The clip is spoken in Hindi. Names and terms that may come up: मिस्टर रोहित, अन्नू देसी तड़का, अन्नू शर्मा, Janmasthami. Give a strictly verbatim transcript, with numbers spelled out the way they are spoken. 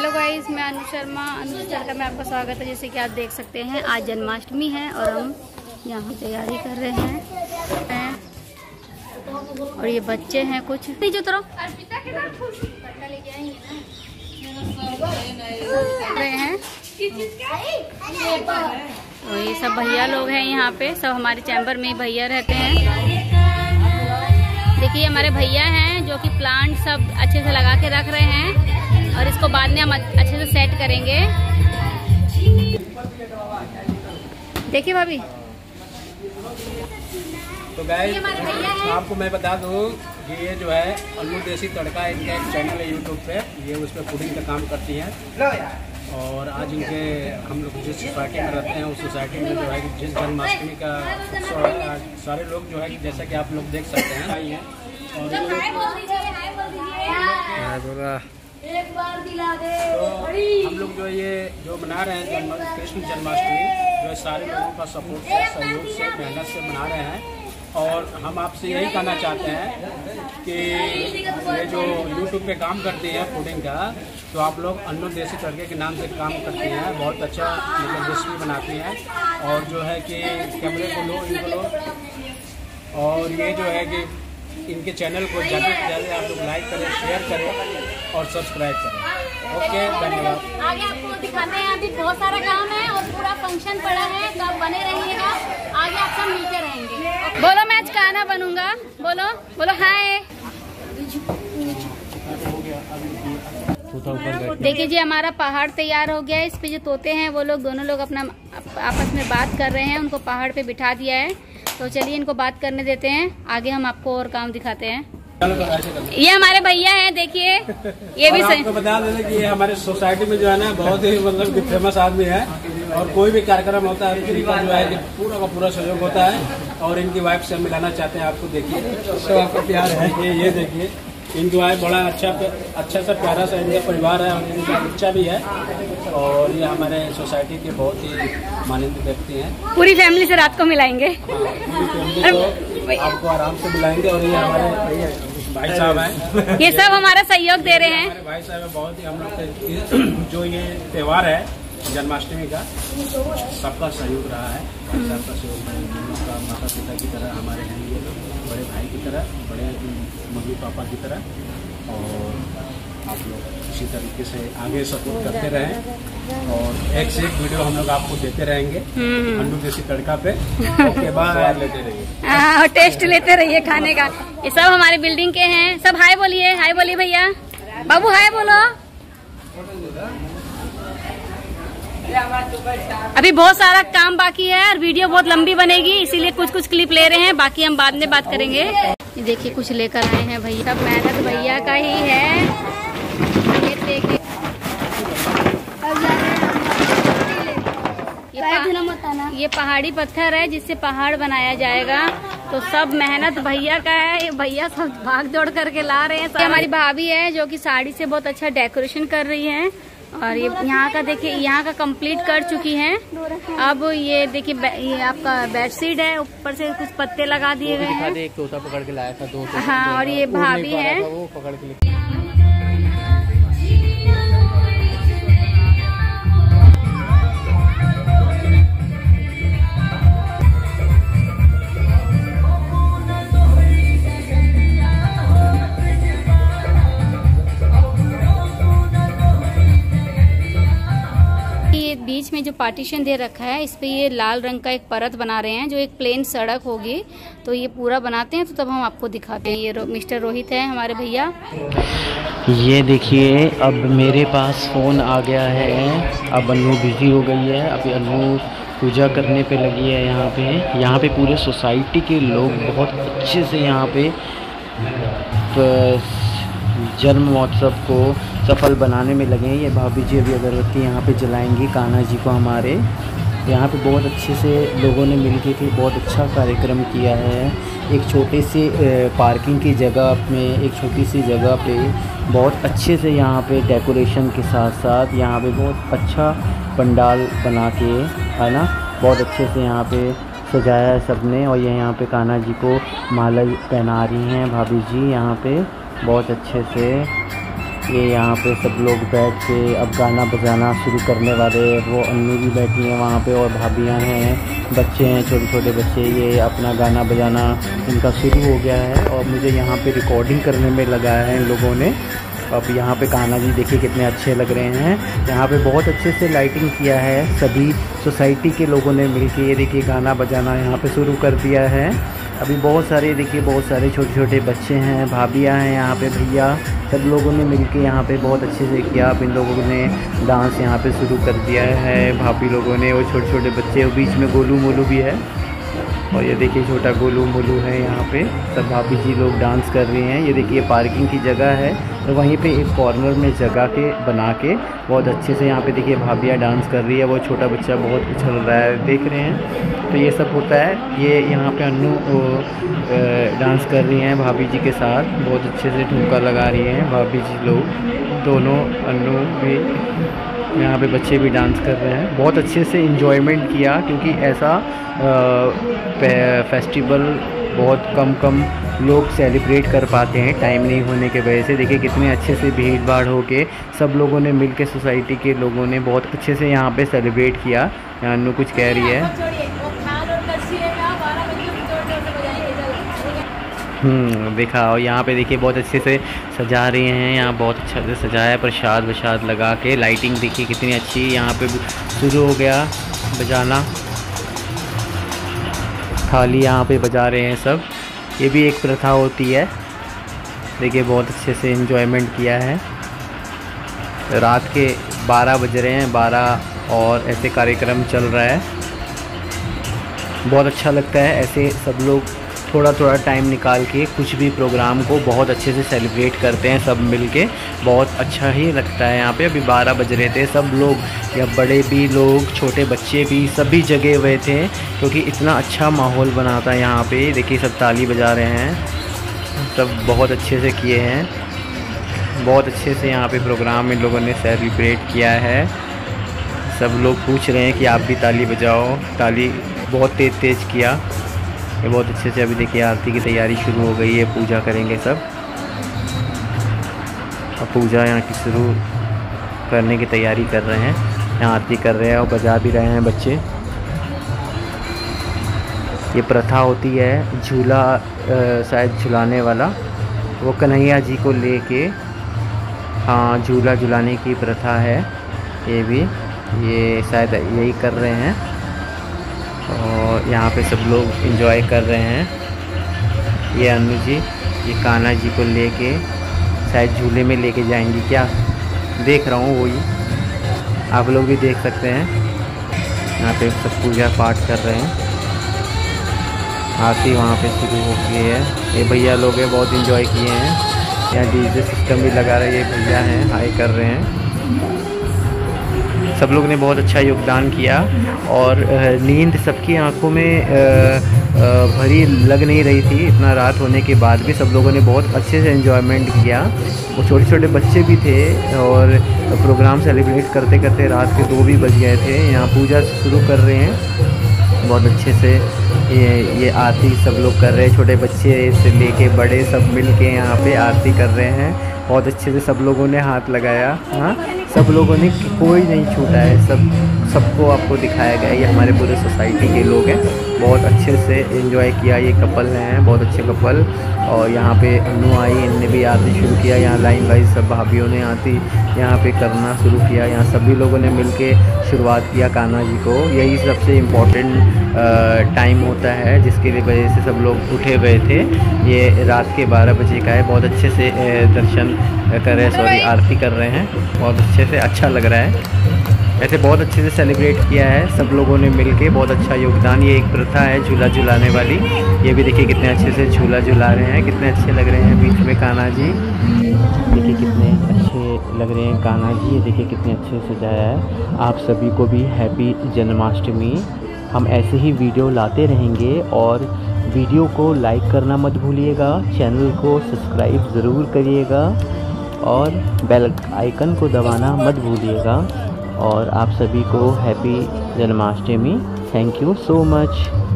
हेलो गाइस, मैं अन्नू शर्मा, अन्नू तड़का में आपका स्वागत है। जैसे कि आप देख सकते हैं आज जन्माष्टमी है और हम यहाँ तैयारी कर रहे हैं और ये बच्चे हैं कुछ नहीं जो तरह रहे हैं। तो ये सब भैया लोग हैं यहाँ पे, सब हमारे चैम्बर में भैया रहते हैं। देखिए हमारे भैया हैं जो कि प्लांट सब अच्छे से लगा के रख रहे हैं और इसको बाद में हम अच्छे से सेट करेंगे। देखिए भाभी, तो गाइस आपको मैं बता दूं कि ये जो है अन्नू देसी तड़का, इनका एक चैनल है यूट्यूब पे, ये उस पर फूडिंग का काम करती हैं। और आज इनके हम लोग जिस सोसाइटी में रहते हैं उस सोसाइटी में जो है कि जिस जन्माष्टमी का सारे लोग जो है कि जैसा कि आप लोग देख सकते हैं आई है। एक बार दिला दे। तो हम लोग जो ये जो मना रहे हैं जन्म कृष्ण जन्माष्टमी, जो सारे लोगों का सपोर्ट से, सहयोग से, मेहनत से मना रहे हैं। और हम आपसे यही कहना चाहते हैं कि ये जो यूट्यूब पे काम करती है फूडिंग का, तो आप लोग अन्नू देसी तड़के के नाम से काम करती हैं, बहुत अच्छा मतलब रेसिपी बनाती हैं। और जो है कि कैमरे को लो, इनको लो। और ये जो है कि इनके चैनल को ज़्यादा से ज़्यादा आप लोग लाइक करें, शेयर करें और सब्सक्राइब करें। ओके, धन्यवाद। आगे आपको दिखाते हैं, अभी बहुत सारा काम है और पूरा फंक्शन पड़ा है, तो आप बने रहिएगा। आगे आप सब मिलते रहेंगे। बोलो मैं आज खाना बनूंगा, बोलो बोलो। हाय, देखिए जी हमारा पहाड़ तैयार हो गया है। इस पे जो तोते हैं वो लोग दोनों लोग अपना आपस में बात कर रहे हैं, उनको पहाड़ पे बिठा दिया है। तो चलिए इनको बात करने देते हैं, आगे हम आपको और काम दिखाते हैं। ये हमारे भैया हैं, देखिए ये भी। आपको बता दें कि ये हमारे सोसाइटी में जो है ना बहुत ही मतलब फेमस आदमी है और कोई भी कार्यक्रम होता है जो है पूरा का पूरा सहयोग होता है। और इनकी वाइफ से हम मिलाना चाहते हैं आपको। देखिए आपका प्यार है, ये देखिए इनकी वाइफ बड़ा अच्छा अच्छा सा प्यारा सा इनका परिवार है और इनका बच्चा भी है। और ये हमारे सोसाइटी के बहुत ही माननीय व्यक्ति हैं। पूरी फैमिली से रात को मिलाएंगे, आपको आराम से मिलाएंगे। और ये हमारे भाई साहब हैं, ये सब हमारा सहयोग दे रहे हैं। भाई साहब बहुत ही हम लोग जो ये त्यौहार है जन्माष्टमी का सबका सहयोग रहा है, सबका सहयोग। माता पिता की तरह हमारे हैं ये लोग, बड़े भाई की तरह, बड़े मम्मी पापा की तरह। और आप लोग इसी तरीके से आगे सपोर्ट करते रहें और एक से एक वीडियो हम लोग आपको देते रहेंगे अन्नू देसी तड़का पे। ओके, बाहर लेते रहिए और टेस्ट लेते रहिए खाने का। ये सब हमारे बिल्डिंग के हैं सब। हाय बोलिए, हाय बोलिए भैया, बाबू हाय बोलो। अभी बहुत सारा काम बाकी है और वीडियो बहुत लंबी बनेगी, इसीलिए कुछ कुछ क्लिप ले रहे हैं, बाकी हम बाद में बात करेंगे। देखिए कुछ लेकर आए हैं भैया, सब मेहनत भैया का ही है। ये पहाड़ी पत्थर है जिससे पहाड़ बनाया जाएगा, तो सब मेहनत भैया का है। ये भैया सब भाग दौड़ करके ला रहे हैं। हमारी भाभी है जो कि साड़ी से बहुत अच्छा डेकोरेशन कर रही है और ये यहाँ का देखिए, यहाँ का कंप्लीट कर चुकी हैं। अब ये देखिए ये आपका बेडशीट है, ऊपर से कुछ पत्ते लगा दिए गए हैं। एक तोता पकड़ के लाया था, दो तोता। हाँ, और ये भाभी है वो पकड़ के लेके। बीच में जो पार्टीशन दे रखा है इस पे ये लाल रंग का एक परत बना रहे हैं जो एक प्लेन सड़क होगी, तो ये पूरा बनाते हैं। तो तब हम आपको दिखाते हैं। ये रो, मिस्टर रोहित है हमारे भैया। ये देखिए अब मेरे पास फ़ोन आ गया है। अब अन्नू बिजी हो गई है, अभी अन्नू पूजा करने पे लगी है। यहाँ पे यहाँ पे पूरे सोसाइटी के लोग बहुत अच्छे से यहाँ पे जन्म महोत्सव को सफल बनाने में लगे हैं। ये भाभी जी अभी अगरबत्ती यहाँ पे जलाएंगी कान्हा जी को हमारे। यहाँ पे बहुत अच्छे से लोगों ने मिलके के बहुत अच्छा कार्यक्रम किया है। एक छोटे से पार्किंग की जगह में, एक छोटी सी जगह पे बहुत अच्छे से यहाँ पे डेकोरेशन के साथ साथ यहाँ पे बहुत अच्छा पंडाल बना के, है ना, बहुत अच्छे से यहाँ पे सजाया है सबने। और ये यहाँ पे कान्हा जी को माला पहना रही हैं भाभी जी यहाँ पे बहुत अच्छे से। ये यहाँ पे सब लोग बैठ के अब गाना बजाना शुरू करने वाले। वो अन्नू भी बैठी हैं वहाँ पे और भाभियाँ हैं, बच्चे हैं, छोटे छोटे बच्चे। ये अपना गाना बजाना इनका शुरू हो गया है और मुझे यहाँ पे रिकॉर्डिंग करने में लगाया है इन लोगों ने। अब यहाँ पे कान्हा जी देखिए कितने अच्छे लग रहे हैं। यहाँ पे बहुत अच्छे से लाइटिंग किया है सभी सोसाइटी के लोगों ने मिल के। ये देखिए गाना बजाना यहाँ पे शुरू कर दिया है अभी। बहुत सारे देखिए बहुत सारे छोटे छोटे बच्चे हैं, भाभियाँ हैं यहाँ पे, भैया, सब लोगों ने मिल के यहाँ पर बहुत अच्छे से किया। अब इन लोगों ने डांस यहाँ पर शुरू कर दिया है भाभी लोगों ने और छोटे छोटे बच्चे। बीच में गोलू मोलू भी है और ये देखिए छोटा गोलू मोलू है यहाँ पे। सब भाभी जी लोग डांस कर रहे हैं। ये देखिए पार्किंग की जगह है और वहीं पे एक कॉर्नर में जगह के बना के बहुत अच्छे से यहाँ पे देखिए भाभियाँ डांस कर रही है। वो छोटा बच्चा बहुत उछल रहा है, देख रहे हैं। तो ये सब होता है। ये यहाँ पे अन्नू डांस कर रही हैं भाभी जी के साथ, बहुत अच्छे से ठुमका लगा रही हैं भाभी जी लोग दोनों। अन्नू भी यहाँ पे, बच्चे भी डांस कर रहे हैं। बहुत अच्छे से इन्जॉयमेंट किया क्योंकि ऐसा फेस्टिवल बहुत कम कम लोग सेलिब्रेट कर पाते हैं टाइम नहीं होने के वजह से। देखिए कितने अच्छे से भीड़ भाड़ होके सब लोगों ने मिलके, सोसाइटी के लोगों ने बहुत अच्छे से यहाँ पे सेलिब्रेट किया। अन्नू कुछ कह रही है, देखा। और यहाँ पे देखिए बहुत अच्छे से सजा रहे हैं। यहाँ बहुत अच्छा से सजाया, प्रसाद वरसाद लगा के। लाइटिंग देखिए कितनी अच्छी। यहाँ पे शुरू हो गया बजाना, थाली यहाँ पे बजा रहे हैं सब। ये भी एक प्रथा होती है। देखिए बहुत अच्छे से इन्जॉयमेंट किया है। रात के बारह बज रहे हैं, बारह, और ऐसे कार्यक्रम चल रहा है। बहुत अच्छा लगता है ऐसे सब लोग थोड़ा थोड़ा टाइम निकाल के कुछ भी प्रोग्राम को बहुत अच्छे से सेलिब्रेट करते हैं सब मिलके। बहुत अच्छा ही लगता है। यहाँ पे अभी बारह बज रहे थे, सब लोग, या बड़े भी लोग, छोटे बच्चे भी, सभी जगे हुए थे क्योंकि इतना अच्छा माहौल बना था यहाँ पे। देखिए सब ताली बजा रहे हैं, सब बहुत अच्छे से किए हैं। बहुत अच्छे से यहाँ पर प्रोग्राम इन लोगों ने सेलिब्रेट किया है। सब लोग पूछ रहे हैं कि आप भी ताली बजाओ। ताली बहुत तेज़ तेज़ किया। ये बहुत अच्छे से अभी देखिए आरती की तैयारी शुरू हो गई है। पूजा करेंगे सब। अब पूजा यहाँ की शुरू करने की तैयारी कर रहे हैं। यहाँ आरती कर रहे हैं और बजा भी रहे हैं बच्चे। ये प्रथा होती है झूला, शायद झुलाने वाला, वो कन्हैया जी को लेके, हाँ, झूला झुलाने की प्रथा है ये भी। ये शायद यही कर रहे हैं और यहाँ पे सब लोग एंजॉय कर रहे हैं। ये अन्नू जी ये कान्हा जी को लेके शायद झूले में लेके जाएंगी क्या, देख रहा हूँ वही। आप लोग भी देख सकते हैं। यहाँ पे सब पूजा पाठ कर रहे हैं। आरती वहाँ पे शुरू हो गई है। ये भैया लोग हैं, बहुत एंजॉय किए हैं। यहाँ डीजे सिस्टम भी लगा रहे। ये भैया हैं, हाई कर रहे हैं। सब लोग ने बहुत अच्छा योगदान किया और नींद सबकी आंखों में भरी लग नहीं रही थी। इतना रात होने के बाद भी सब लोगों ने बहुत अच्छे से एंजॉयमेंट किया। वो छोटे छोटे बच्चे भी थे और प्रोग्राम सेलिब्रेट करते करते रात के दो भी बज गए थे। यहाँ पूजा शुरू कर रहे हैं। बहुत अच्छे से ये ये आरती सब लोग कर रहे हैं। छोटे बच्चे से लेके बड़े सब मिल के यहाँ पर आरती कर रहे हैं। बहुत अच्छे से सब लोगों ने हाथ लगाया। हाँ, सब लोगों ने, कोई नहीं छूटा है। सब सबको आपको दिखाया गया। ये हमारे पूरे सोसाइटी के लोग हैं। बहुत अच्छे से एंजॉय किया। ये कपल हैं, बहुत अच्छे कपल। और यहाँ पे अन्नू आई, इनने भी आरती शुरू किया। यहाँ लाइन वाइज सब भाभियों ने आरती यहाँ पे करना शुरू किया। यहाँ सभी लोगों ने मिल के शुरुआत किया कान्हा जी को। यही सबसे इम्पॉर्टेंट टाइम होता है जिसके लिए वजह से सब लोग उठे हुए थे। ये रात के बारह बजे का है। बहुत अच्छे से दर्शन कर रहे हैं, सॉरी आरती कर रहे हैं। बहुत अच्छे से, अच्छा लग रहा है। ऐसे बहुत अच्छे से सेलिब्रेट किया है सब लोगों ने मिलके। बहुत अच्छा योगदान। ये एक प्रथा है झूला झुलाने वाली। ये भी देखिए कितने अच्छे से झूला झुला रहे हैं, कितने अच्छे लग रहे हैं। बीच में कान्हा जी देखिए कितने अच्छे लग रहे हैं। कान्हा जी ये देखिए कितने अच्छे से सजाया है। आप सभी को भी हैप्पी जन्माष्टमी। हम ऐसे ही वीडियो लाते रहेंगे और वीडियो को लाइक करना मत भूलिएगा। चैनल को सब्सक्राइब ज़रूर करिएगा और बेल आइकन को दबाना मत भूलिएगा। और आप सभी को happy Janmashtami. Thank you so much.